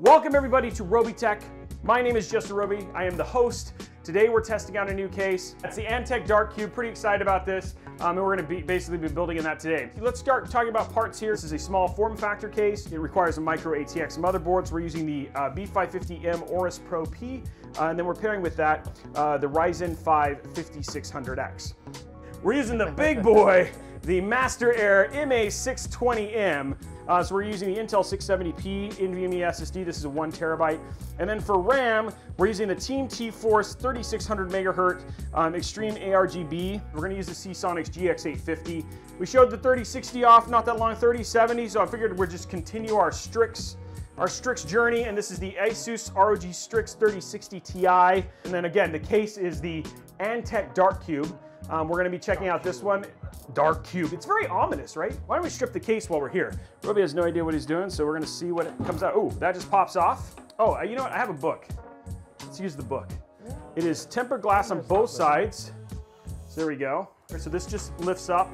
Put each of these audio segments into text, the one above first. Welcome everybody to RobiTech. My name is Justin Roby, I am the host. Today we're testing out a new case. It's the Antec Dark Cube, pretty excited about this. And we're gonna basically be building in that today. Let's start talking about parts here. This is a small form factor case. It requires a micro ATX motherboard. So we're using the B550M Aorus Pro P, and then we're pairing with that the Ryzen 5 5600X. We're using the big boy, the MasterAir MA620M. So we're using the Intel 670P NVMe SSD. This is a 1 terabyte. And then for RAM, we're using the Team T-Force 3600 megahertz Extreme ARGB. We're gonna use the Seasonic GX-850. We showed the 3060 off not that long, 3070. So I figured we'd just continue our Strix journey, and this is the ASUS ROG Strix 3060 Ti. And then again, the case is the Antec Dark Cube. We're gonna be checking out this one, Dark Cube. It's very ominous, right? Why don't we strip the case while we're here? Roby has no idea what he's doing, so we're gonna see what comes out. Ooh, that just pops off. Oh, you know what, I have a book. Let's use the book. It is tempered glass on both sides. So there we go. So this just lifts up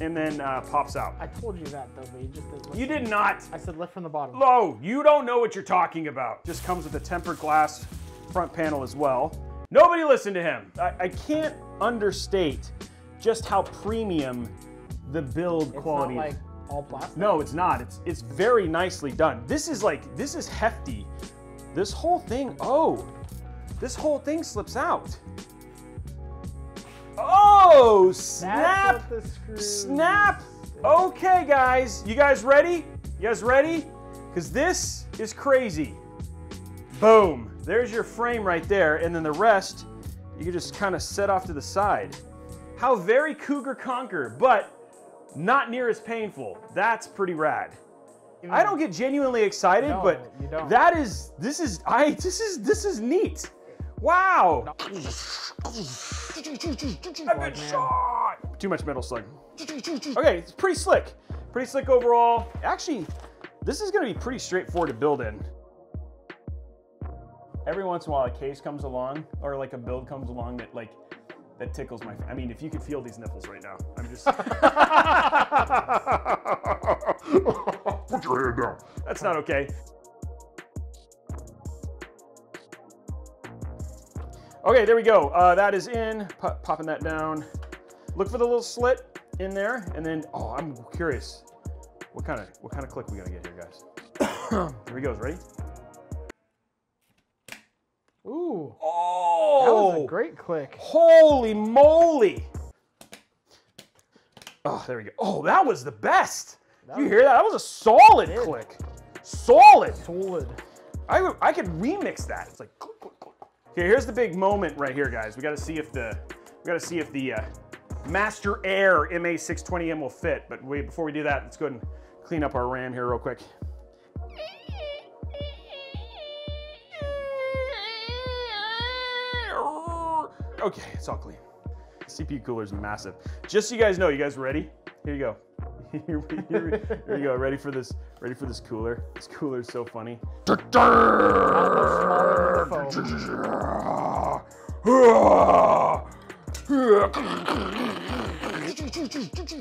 and then pops out. I told you that though, but you just didn't listen. You did not. I said lift from the bottom. No, you don't know what you're talking about. Just comes with a tempered glass front panel as well. Nobody listened to him. I can't understate just how premium the build quality is. It's not like all plastic. No, it's not. It's very nicely done. This is hefty. This whole thing, this whole thing slips out. Oh, snap! Snap! Okay, guys. You guys ready? You guys ready? Because this is crazy. Boom. There's your frame right there, and then the rest, you can just kind of set off to the side. How very Cougar Conquer, but not near as painful. That's pretty rad. I don't get genuinely excited, no, but that is, this is neat. Wow. No. I've been shot. Too much metal slug. Okay, it's pretty slick overall. Actually, this is gonna be pretty straightforward to build in. Every once in a while a case comes along, or like a build comes along that like, that tickles my, I mean, if you could feel these nipples right now, I'm just. Put your hand down. That's not okay. Okay, there we go. That is in, popping that down. Look for the little slit in there, and then, oh, I'm curious. What kind of click we gonna get here, guys? Here he goes, ready? Ooh. Oh. That was a great click. Holy moly. Oh, there we go. Oh, that was the best. That you hear that? That was a solid click. Solid. Solid. I could remix that. It's like click, click, click. Okay, here's the big moment right here, guys. We got to see if the MasterAir MA620M will fit. But wait, before we do that, let's go ahead and clean up our RAM here real quick. Okay, it's all clean. The CPU cooler is massive. Just so you guys know, you guys ready? Here you go. Here you go. Ready for this? Ready for this cooler? This cooler is so funny.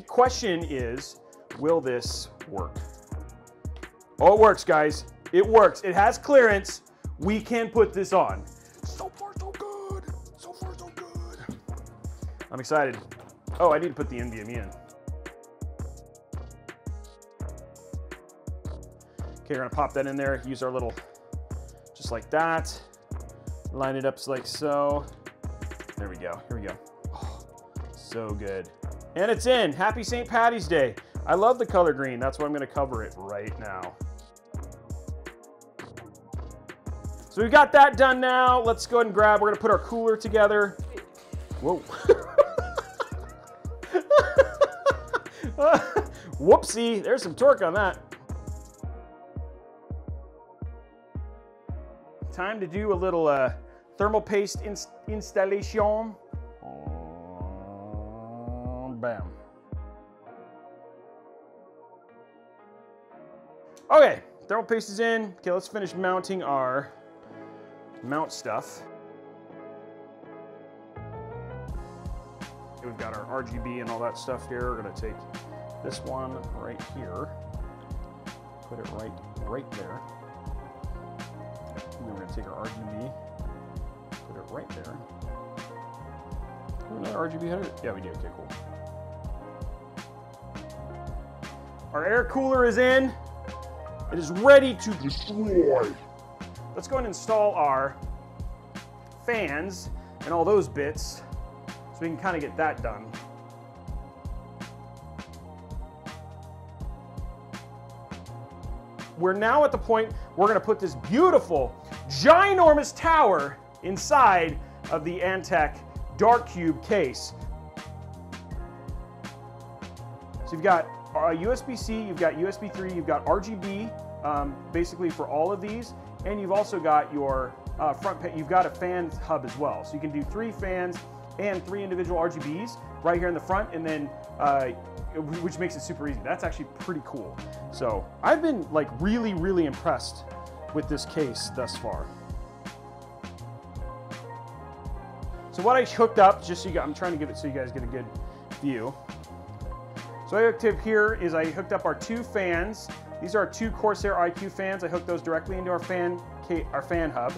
Question is, will this work? Oh, it works, guys. It works. It has clearance. We can put this on. So far, so good. So far, so good. I'm excited. Oh, I need to put the NVMe in. Okay, we're gonna pop that in there. Use our little, just like that. Line it up like so. There we go, here we go. Oh, so good. And it's in, happy St. Patty's Day. I love the color green, that's why I'm gonna cover it right now. So we've got that done now. Let's go ahead and grab, we're gonna put our cooler together. Whoa. Whoopsie, there's some torque on that. Time to do a little thermal paste installation. Bam. Okay, thermal paste is in. Okay, let's finish mounting our mount stuff. We've got our RGB and all that stuff here. We're gonna take this one right here, put it right there. take our RGB, put it right there. Do we have another RGB header? Yeah, we do. Okay, cool. Our air cooler is in. It is ready to destroy. Let's go ahead and install our fans and all those bits so we can kind of get that done. We're now at the point we're going to put this beautiful, ginormous tower inside of the Antec Dark Cube case. So you've got USB-C, you've got USB 3, you've got RGB, basically for all of these, and you've also got your you've got a fan hub as well. So you can do 3 fans and 3 individual RGBs right here in the front, and then which makes it super easy. That's actually pretty cool. So I've been like really impressed with this case thus far. So what I hooked up, just so you guys, I'm trying to give it so you guys get a good view. So what I hooked up here is I hooked up our 2 fans. These are our 2 Corsair IQ fans. I hooked those directly into our fan hub.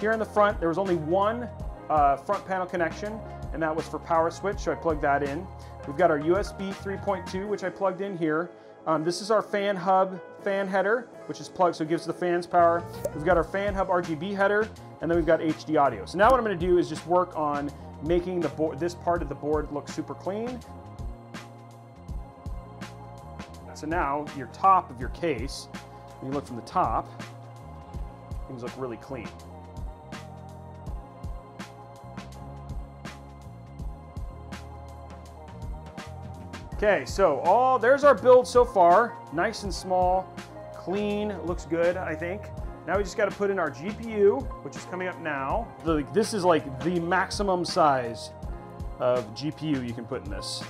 Here in the front, there was only one front panel connection, and that was for power switch, so I plugged that in. We've got our USB 3.2, which I plugged in here. This is our fan hub fan header, which is plugged, so it gives the fans power. We've got our fan hub RGB header, and then we've got HD audio. So now what I'm gonna do is just work on making the board, this part of the board, look super clean. So now your top of your case, when you look from the top, things look really clean. Okay, so there's our build so far. Nice and small, clean, looks good, I think. Now we just gotta put in our GPU, which is coming up now. This is like the maximum size of GPU you can put in this.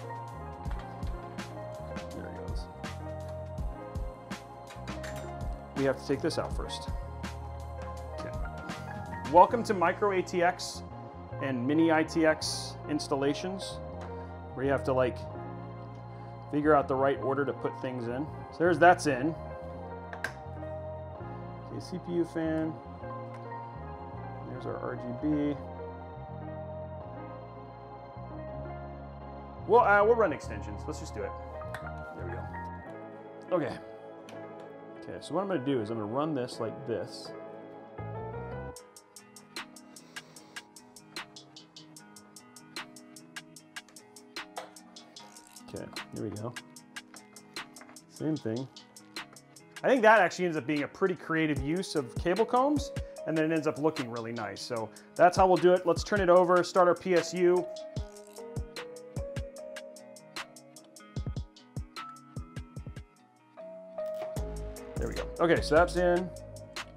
There it goes. We have to take this out first. Okay. Welcome to Micro ATX and Mini ITX installations, where you have to like, figure out the right order to put things in. So there's that's in. Okay, CPU fan. There's our RGB. We'll run extensions. Let's just do it. There we go. Okay. Okay, so what I'm gonna do is I'm gonna run this like this. Okay, here we go. Same thing. I think that actually ends up being a pretty creative use of cable combs, and then it ends up looking really nice. So that's how we'll do it. Let's turn it over, start our PSU. There we go. Okay, so that's in.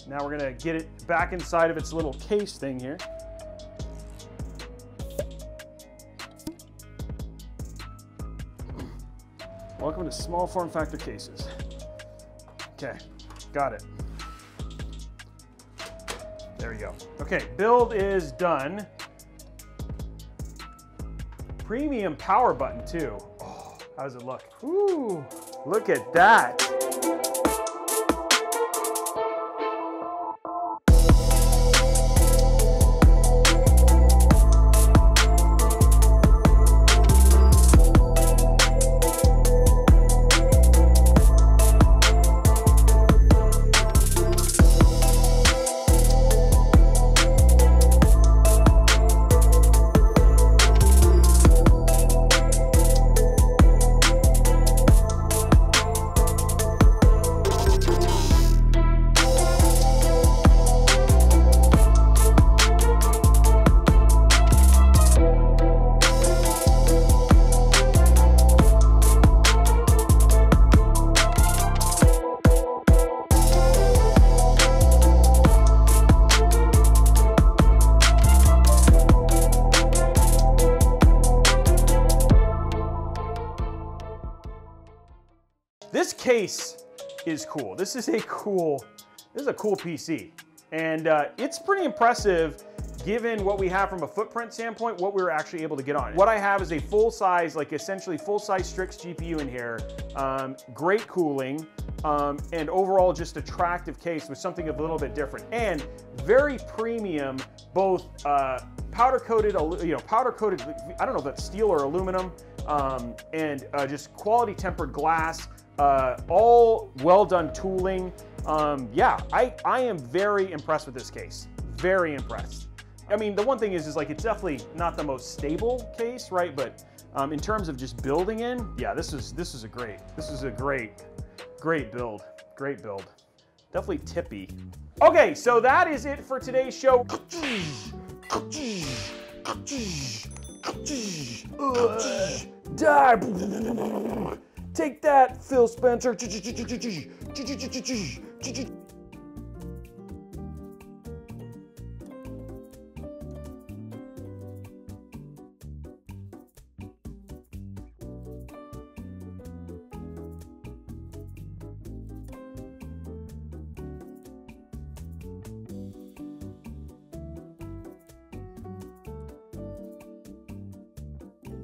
Now we're gonna get it back inside of its little case thing here. Welcome to small form factor cases. Okay, got it. There we go. Okay, build is done. Premium power button too. Oh, how does it look? Ooh, look at that. This case is cool. This is a cool PC. And it's pretty impressive given what we have from a footprint standpoint, what we were actually able to get on. What I have is a full size, like essentially full size Strix GPU in here. Great cooling, and overall just attractive case with something a little bit different and very premium, both powder coated, I don't know if that's steel or aluminum, and just quality tempered glass, all well done tooling. Yeah, I am very impressed with this case, very impressed. I mean, the one thing is like it's definitely not the most stable case, right? But in terms of just building in, yeah, this is a great build. Definitely tippy. Okay, so that is it for today's show. Die. Take that, Phil Spencer.